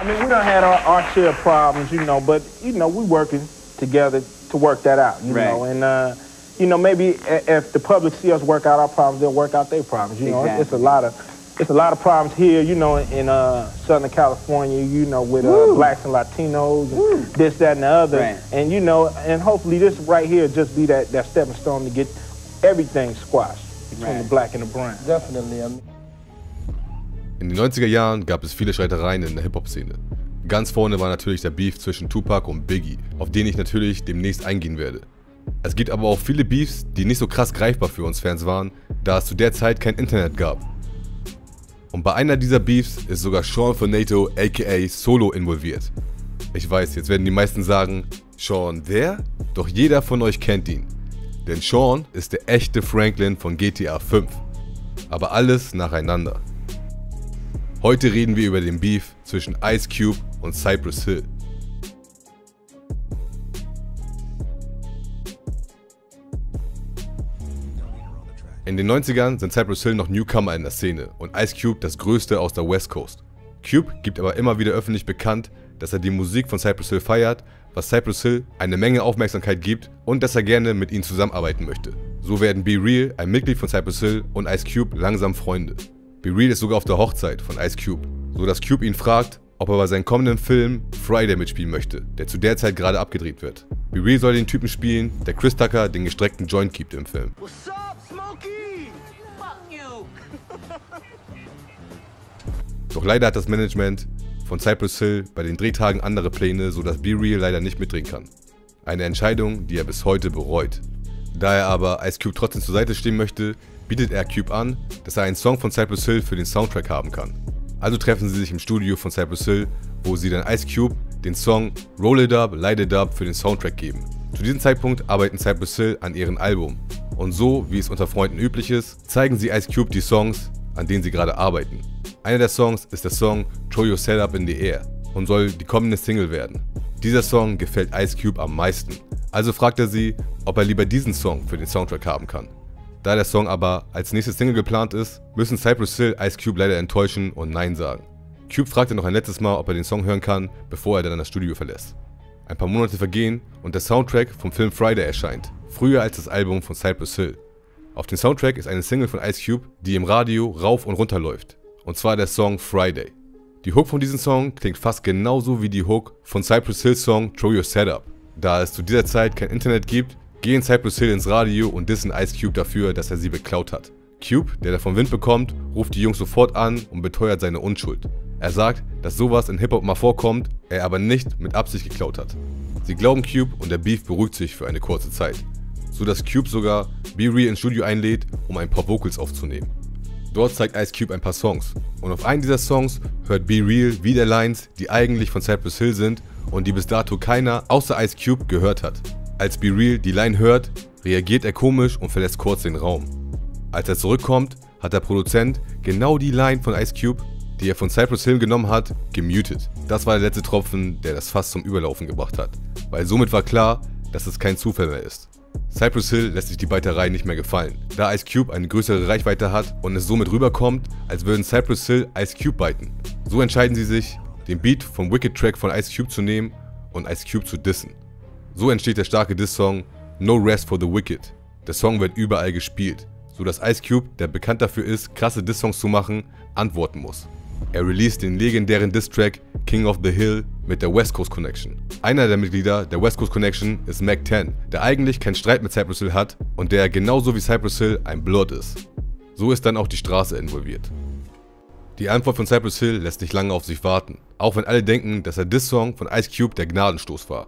I mean, we done had our share of problems, you know, but, you know, we working together to work that out, you know, and, you know, maybe if the public see us work out our problems, they'll work out their problems, you know. Exactly. It's a lot of problems here, you know, in Southern California, you know, with blacks and Latinos, and this, that, and the other. Right. And, you know, and hopefully this right here just be that stepping stone to get everything squashed between the black and the brown. Definitely. I mean, in den 90er Jahren gab es viele Streitereien in der Hip-Hop-Szene. Ganz vorne war natürlich der Beef zwischen Tupac und Biggie, auf den ich natürlich demnächst eingehen werde. Es gibt aber auch viele Beefs, die nicht so krass greifbar für uns Fans waren, da es zu der Zeit kein Internet gab. Und bei einer dieser Beefs ist sogar Shawn Fonteno aka Solo involviert. Ich weiß, jetzt werden die meisten sagen, Shawn wer? Doch jeder von euch kennt ihn. Denn Shawn ist der echte Franklin von GTA 5. Aber alles nacheinander. Heute reden wir über den Beef zwischen Ice Cube und Cypress Hill. In den 90ern sind Cypress Hill noch Newcomer in der Szene und Ice Cube das größte aus der West Coast. Cube gibt aber immer wieder öffentlich bekannt, dass er die Musik von Cypress Hill feiert, was Cypress Hill eine Menge Aufmerksamkeit gibt und dass er gerne mit ihm zusammenarbeiten möchte. So werden B-Real, ein Mitglied von Cypress Hill, und Ice Cube langsam Freunde. B-Real ist sogar auf der Hochzeit von Ice Cube, so dass Cube ihn fragt, ob er bei seinem kommenden Film Friday mitspielen möchte, der zu der Zeit gerade abgedreht wird. B-Real soll den Typen spielen, der Chris Tucker den gestreckten Joint gibt im Film. What's up, Smokey? Fuck you. Doch leider hat das Management von Cypress Hill bei den Drehtagen andere Pläne, so dass B-Real leider nicht mitdrehen kann. Eine Entscheidung, die er bis heute bereut. Da er aber Ice Cube trotzdem zur Seite stehen möchte, bietet er Cube an, dass er einen Song von Cypress Hill für den Soundtrack haben kann. Also treffen sie sich im Studio von Cypress Hill, wo sie dann Ice Cube den Song Roll It Up, Light It Up für den Soundtrack geben. Zu diesem Zeitpunkt arbeiten Cypress Hill an ihrem Album. Und so, wie es unter Freunden üblich ist, zeigen sie Ice Cube die Songs, an denen sie gerade arbeiten. Einer der Songs ist der Song Throw Your Set Up in the Air und soll die kommende Single werden. Dieser Song gefällt Ice Cube am meisten, also fragt er sie, ob er lieber diesen Song für den Soundtrack haben kann. Da der Song aber als nächstes Single geplant ist, müssen Cypress Hill Ice Cube leider enttäuschen und Nein sagen. Cube fragt ihn noch ein letztes Mal, ob er den Song hören kann, bevor er dann das Studio verlässt. Ein paar Monate vergehen und der Soundtrack vom Film Friday erscheint, früher als das Album von Cypress Hill. Auf dem Soundtrack ist eine Single von Ice Cube, die im Radio rauf und runter läuft. Und zwar der Song Friday. Die Hook von diesem Song klingt fast genauso wie die Hook von Cypress Hills Song Throw Your Set Up. Da es zu dieser Zeit kein Internet gibt, gehen Cypress Hill ins Radio und dissen Ice Cube dafür, dass er sie beklaut hat. Cube, der davon Wind bekommt, ruft die Jungs sofort an und beteuert seine Unschuld. Er sagt, dass sowas in Hip-Hop mal vorkommt, er aber nicht mit Absicht geklaut hat. Sie glauben Cube und der Beef beruhigt sich für eine kurze Zeit, so dass Cube sogar B-Real ins Studio einlädt, um ein paar Vocals aufzunehmen. Dort zeigt Ice Cube ein paar Songs und auf einen dieser Songs hört B-Real wieder Lines, die eigentlich von Cypress Hill sind und die bis dato keiner außer Ice Cube gehört hat. Als B-Real die Line hört, reagiert er komisch und verlässt kurz den Raum. Als er zurückkommt, hat der Produzent genau die Line von Ice Cube, die er von Cypress Hill genommen hat, gemutet. Das war der letzte Tropfen, der das Fass zum Überlaufen gebracht hat, weil somit war klar, dass es kein Zufall mehr ist. Cypress Hill lässt sich die Beiterei nicht mehr gefallen, da Ice Cube eine größere Reichweite hat und es somit rüberkommt, als würden Cypress Hill Ice Cube beiten. So entscheiden sie sich, den Beat vom Wicked Track von Ice Cube zu nehmen und Ice Cube zu dissen. So entsteht der starke Diss-Song No Rest for the Wicked. Der Song wird überall gespielt, so dass Ice Cube, der bekannt dafür ist, krasse Diss-Songs zu machen, antworten muss. Er released den legendären Diss-Track King of the Hill mit der West Coast Connection. Einer der Mitglieder der West Coast Connection ist Mack 10, der eigentlich keinen Streit mit Cypress Hill hat und der genauso wie Cypress Hill ein Blood ist. So ist dann auch die Straße involviert. Die Antwort von Cypress Hill lässt nicht lange auf sich warten, auch wenn alle denken, dass der Diss-Song von Ice Cube der Gnadenstoß war.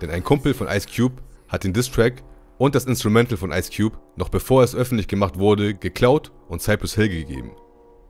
Denn ein Kumpel von Ice Cube hat den Diss-Track und das Instrumental von Ice Cube, noch bevor es öffentlich gemacht wurde, geklaut und Cypress Hill gegeben.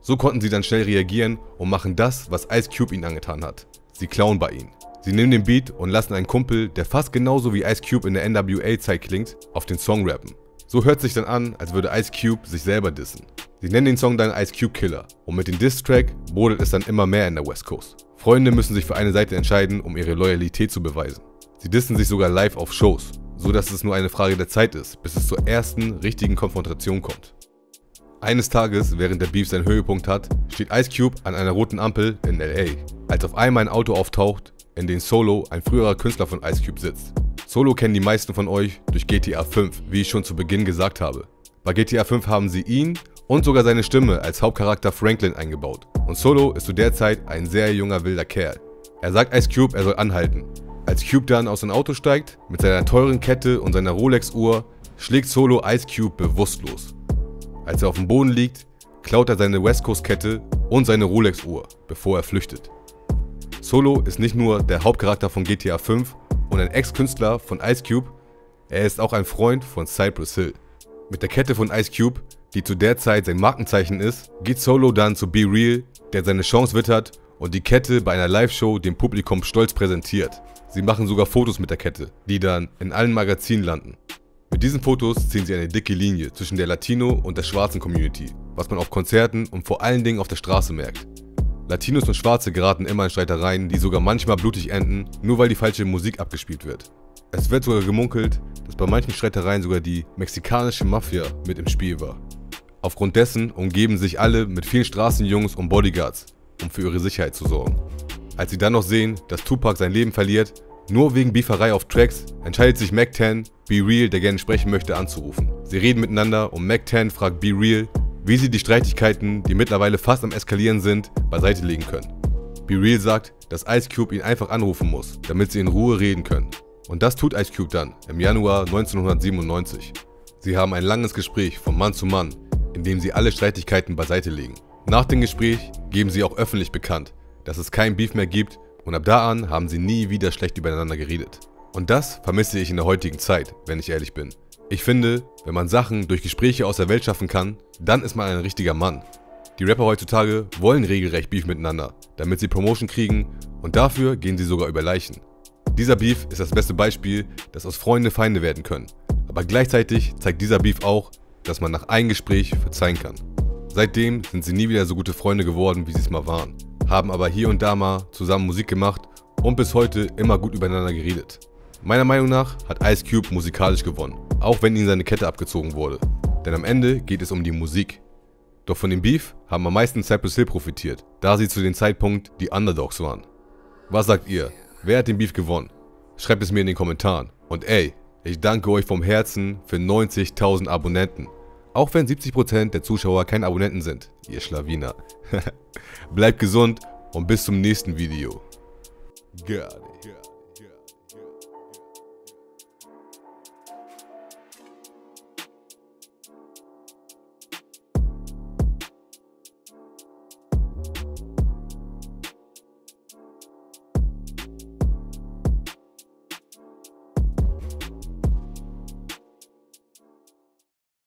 So konnten sie dann schnell reagieren und machen das, was Ice Cube ihnen angetan hat. Sie klauen bei ihnen. Sie nehmen den Beat und lassen einen Kumpel, der fast genauso wie Ice Cube in der NWA-Zeit klingt, auf den Song rappen. So hört sich dann an, als würde Ice Cube sich selber dissen. Sie nennen den Song dann Ice Cube Killer und mit dem Diss-Track brodelt es dann immer mehr in der West Coast. Freunde müssen sich für eine Seite entscheiden, um ihre Loyalität zu beweisen. Sie dissen sich sogar live auf Shows, so dass es nur eine Frage der Zeit ist, bis es zur ersten richtigen Konfrontation kommt. Eines Tages, während der Beef seinen Höhepunkt hat, steht Ice Cube an einer roten Ampel in L.A. als auf einmal ein Auto auftaucht, in dem Solo, ein früherer Künstler von Ice Cube, sitzt. Solo kennen die meisten von euch durch GTA 5, wie ich schon zu Beginn gesagt habe. Bei GTA 5 haben sie ihn und sogar seine Stimme als Hauptcharakter Franklin eingebaut. Und Solo ist zu der Zeit ein sehr junger, wilder Kerl. Er sagt Ice Cube, er soll anhalten. Als Cube dann aus dem Auto steigt, mit seiner teuren Kette und seiner Rolex-Uhr, schlägt Solo Ice Cube bewusstlos. Als er auf dem Boden liegt, klaut er seine West Coast Kette und seine Rolex-Uhr, bevor er flüchtet. Solo ist nicht nur der Hauptcharakter von GTA 5 und ein Ex-Künstler von Ice Cube, er ist auch ein Freund von Cypress Hill. Mit der Kette von Ice Cube, die zu der Zeit sein Markenzeichen ist, geht Solo dann zu B-Real, der seine Chance wittert und die Kette bei einer Live-Show dem Publikum stolz präsentiert. Sie machen sogar Fotos mit der Kette, die dann in allen Magazinen landen. Mit diesen Fotos ziehen sie eine dicke Linie zwischen der Latino- und der schwarzen Community, was man auf Konzerten und vor allen Dingen auf der Straße merkt. Latinos und Schwarze geraten immer in Streitereien, die sogar manchmal blutig enden, nur weil die falsche Musik abgespielt wird. Es wird sogar gemunkelt, dass bei manchen Streitereien sogar die mexikanische Mafia mit im Spiel war. Aufgrund dessen umgeben sich alle mit vielen Straßenjungs und Bodyguards, um für ihre Sicherheit zu sorgen. Als sie dann noch sehen, dass Tupac sein Leben verliert, nur wegen Beeferei auf Tracks, entscheidet sich Mack 10, B-Real, der gerne sprechen möchte, anzurufen. Sie reden miteinander und Mack 10 fragt B-Real, wie sie die Streitigkeiten, die mittlerweile fast am Eskalieren sind, beiseite legen können. B-Real sagt, dass Ice Cube ihn einfach anrufen muss, damit sie in Ruhe reden können. Und das tut Ice Cube dann im Januar 1997. Sie haben ein langes Gespräch von Mann zu Mann, in dem sie alle Streitigkeiten beiseite legen. Nach dem Gespräch geben sie auch öffentlich bekannt, dass es kein Beef mehr gibt, und ab da an haben sie nie wieder schlecht übereinander geredet. Und das vermisse ich in der heutigen Zeit, wenn ich ehrlich bin. Ich finde, wenn man Sachen durch Gespräche aus der Welt schaffen kann, dann ist man ein richtiger Mann. Die Rapper heutzutage wollen regelrecht Beef miteinander, damit sie Promotion kriegen, und dafür gehen sie sogar über Leichen. Dieser Beef ist das beste Beispiel, dass aus Freunde Feinde werden können. Aber gleichzeitig zeigt dieser Beef auch, dass man nach einem Gespräch verzeihen kann. Seitdem sind sie nie wieder so gute Freunde geworden, wie sie es mal waren, haben aber hier und da mal zusammen Musik gemacht und bis heute immer gut übereinander geredet. Meiner Meinung nach hat Ice Cube musikalisch gewonnen, auch wenn ihm seine Kette abgezogen wurde. Denn am Ende geht es um die Musik. Doch von dem Beef haben am meisten Cypress Hill profitiert, da sie zu dem Zeitpunkt die Underdogs waren. Was sagt ihr? Wer hat den Beef gewonnen? Schreibt es mir in den Kommentaren. Und ey, ich danke euch vom Herzen für 90.000 Abonnenten. Auch wenn 70% der Zuschauer keine Abonnenten sind, ihr Schlawiner. Bleibt gesund und bis zum nächsten Video.